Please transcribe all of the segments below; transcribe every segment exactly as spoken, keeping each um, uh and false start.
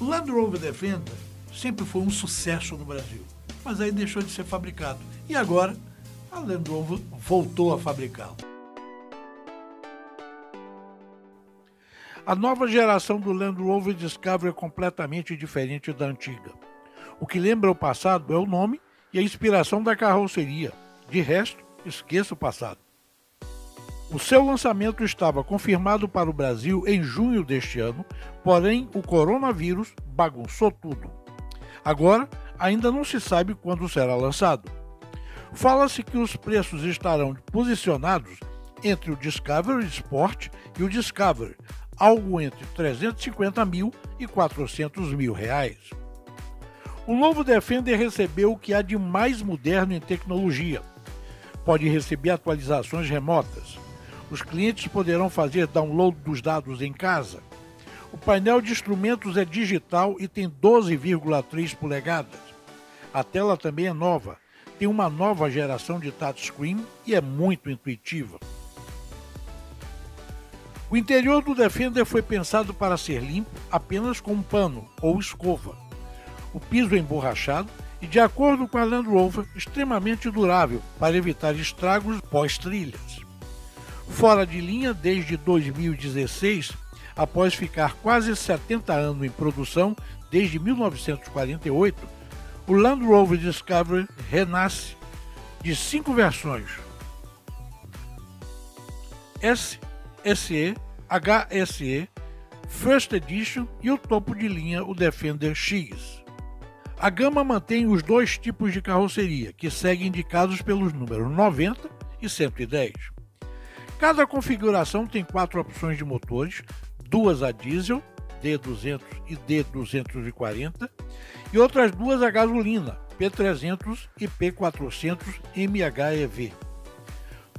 O Land Rover Defender sempre foi um sucesso no Brasil, mas aí deixou de ser fabricado. E agora, a Land Rover voltou a fabricá-lo. A nova geração do Land Rover Discovery é completamente diferente da antiga. O que lembra o passado é o nome e a inspiração da carroceria. De resto, esqueça o passado. O seu lançamento estava confirmado para o Brasil em junho deste ano, porém o coronavírus bagunçou tudo. Agora, ainda não se sabe quando será lançado. Fala-se que os preços estarão posicionados entre o Discovery Sport e o Discovery, algo entre trezentos e cinquenta mil reais e quatrocentos mil reais. O novo Defender recebeu o que há de mais moderno em tecnologia. Pode receber atualizações remotas. Os clientes poderão fazer download dos dados em casa. O painel de instrumentos é digital e tem doze vírgula três polegadas. A tela também é nova. Tem uma nova geração de touchscreen e é muito intuitiva. O interior do Defender foi pensado para ser limpo apenas com um pano ou escova. O piso é emborrachado e, de acordo com a Land Rover, extremamente durável para evitar estragos pós-trilhas. Fora de linha desde dois mil e dezesseis, após ficar quase setenta anos em produção desde mil novecentos e quarenta e oito, o Land Rover Discovery renasce de cinco versões: S, S E, H S E, First Edition e o topo de linha, o Defender X. A gama mantém os dois tipos de carroceria, que seguem indicados pelos números noventa e cento e dez. Cada configuração tem quatro opções de motores, duas a diesel, D duzentos e D duzentos e quarenta, e outras duas a gasolina, P trezentos e P quatrocentos M H E V.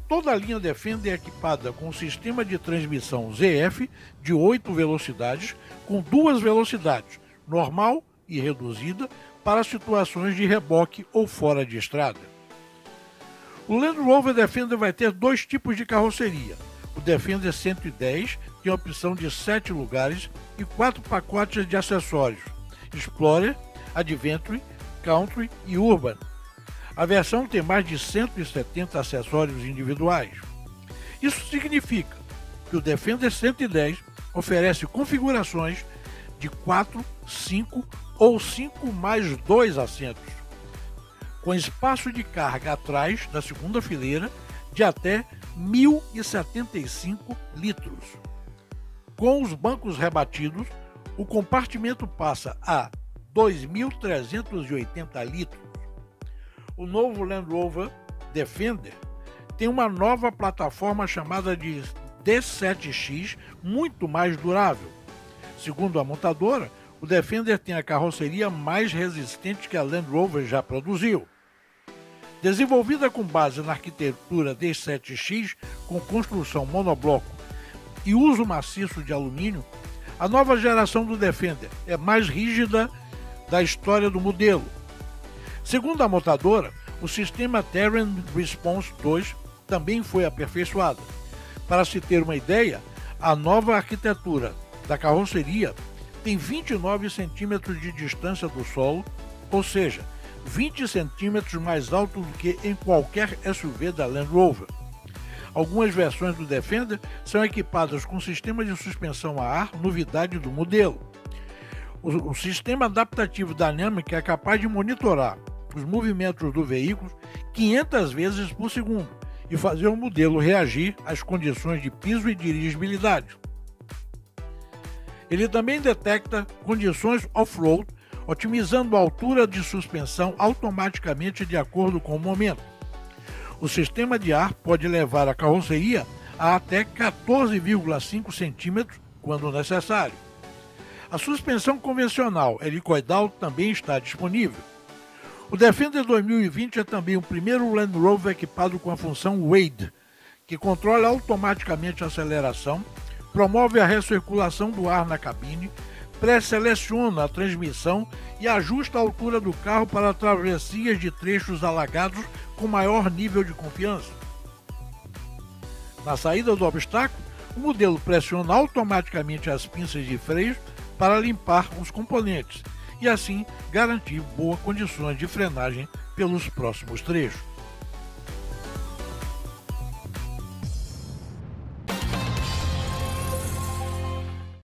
Toda a linha Defender é equipada com um sistema de transmissão Z F de oito velocidades, com duas velocidades, normal e reduzida, para situações de reboque ou fora de estrada. O Land Rover Defender vai ter dois tipos de carroceria. O Defender cento e dez tem a opção de sete lugares e quatro pacotes de acessórios: Explorer, Adventure, Country e Urban. A versão tem mais de cento e setenta acessórios individuais. Isso significa que o Defender cento e dez oferece configurações de quatro, cinco ou cinco mais dois assentos, com espaço de carga atrás da segunda fileira de até mil e setenta e cinco litros. Com os bancos rebatidos, o compartimento passa a dois mil trezentos e oitenta litros. O novo Land Rover Defender tem uma nova plataforma chamada de D sete X, muito mais durável. Segundo a montadora, o Defender tem a carroceria mais resistente que a Land Rover já produziu. Desenvolvida com base na arquitetura D sete X, com construção monobloco e uso maciço de alumínio, a nova geração do Defender é a mais rígida da história do modelo. Segundo a montadora, o sistema Terrain Response dois também foi aperfeiçoado. Para se ter uma ideia, a nova arquitetura da carroceria tem vinte e nove centímetros de distância do solo, ou seja, vinte centímetros mais alto do que em qualquer S U V da Land Rover. Algumas versões do Defender são equipadas com sistema de suspensão a ar, novidade do modelo. O, o sistema adaptativo dinâmico é capaz de monitorar os movimentos do veículo quinhentas vezes por segundo e fazer o modelo reagir às condições de piso e dirigibilidade. Ele também detecta condições off-road, otimizando a altura de suspensão automaticamente de acordo com o momento. O sistema de ar pode levar a carroceria a até quatorze vírgula cinco centímetros quando necessário. A suspensão convencional helicoidal também está disponível. O Defender dois mil e vinte é também o primeiro Land Rover equipado com a função Wade, que controla automaticamente a aceleração, promove a recirculação do ar na cabine, pré-seleciona a transmissão e ajusta a altura do carro para travessias de trechos alagados com maior nível de confiança. Na saída do obstáculo, o modelo pressiona automaticamente as pinças de freio para limpar os componentes e assim garantir boas condições de frenagem pelos próximos trechos.